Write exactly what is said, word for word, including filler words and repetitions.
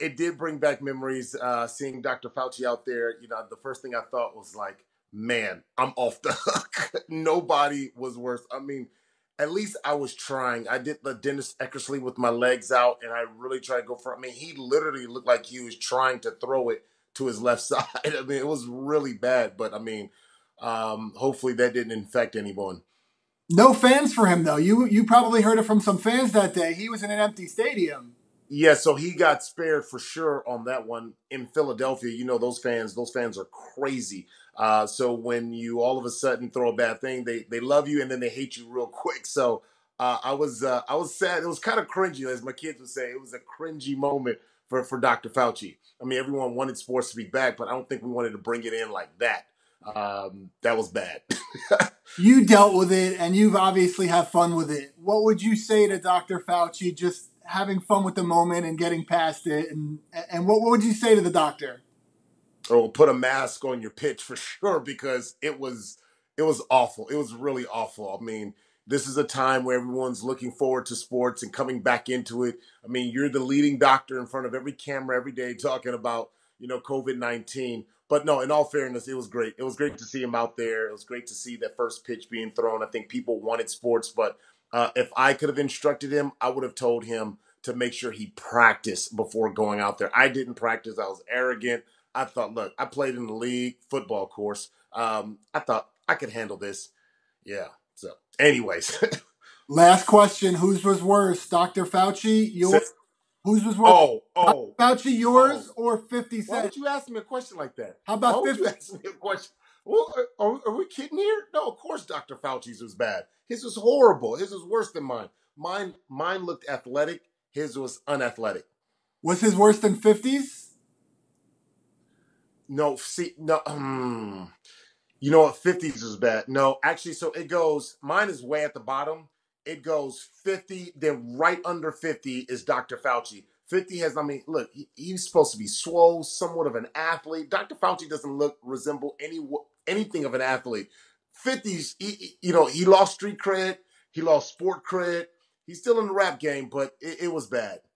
it did bring back memories, uh, seeing Doctor Fauci out there. You know, the first thing I thought was like, man, I'm off the hook. Nobody was worse. I mean, at least I was trying. I did the Dennis Eckersley with my legs out, and I really tried to go for it. I mean, he literally looked like he was trying to throw it to his left side. I mean, it was really bad. But, I mean, um, hopefully that didn't infect anyone. No fans for him, though. You you probably heard it from some fans that day. He was in an empty stadium. Yeah, so he got spared for sure on that one in Philadelphia. You know, those fans, those fans are crazy. Uh, so when you all of a sudden throw a bad thing, they they love you and then they hate you real quick. So uh, I was uh, I was sad. It was kind of cringy, as my kids would say. It was a cringy moment for for Doctor Fauci. I mean, everyone wanted sports to be back, but I don't think we wanted to bring it in like that. Um, that was bad. You dealt with it, and you've obviously had fun with it. What would you say to Doctor Fauci, just having fun with the moment and getting past it? And and what, what would you say to the doctor? Oh, put a mask on your pitch for sure, because it was it was awful. It was really awful. I mean, this is a time where everyone's looking forward to sports and coming back into it. I mean, you're the leading doctor in front of every camera every day talking about, you know, COVID nineteen. But no, in all fairness, it was great. It was great to see him out there. It was great to see that first pitch being thrown. I think people wanted sports, but Uh, if I could have instructed him, I would have told him to make sure he practiced before going out there. I didn't practice. I was arrogant. I thought, look, I played in the league football course. Um, I thought I could handle this. Yeah. So anyways. Last question. Whose was worse? Doctor Fauci, yours? So, whose was worse? Oh, oh. Fauci, yours oh. or fifty Cent? Why would you ask me a question like that? How about fifty? Why would you ask me a question? Well, are, are we kidding here? No, of course Doctor Fauci's was bad. His was horrible. His was worse than mine. Mine mine looked athletic. His was unathletic. Was his worse than fifty's? No, see, no. Um, you know what? fifty's was bad. No, actually, so it goes, mine is way at the bottom. It goes fifty, then right under fifty is Doctor Fauci. fifty has, I mean, look, he, he's supposed to be swole, somewhat of an athlete. Doctor Fauci doesn't look, resemble any anything of an athlete. fifty's, he, you know, he lost street cred. He lost sport cred. He's still in the rap game, but it, it was bad.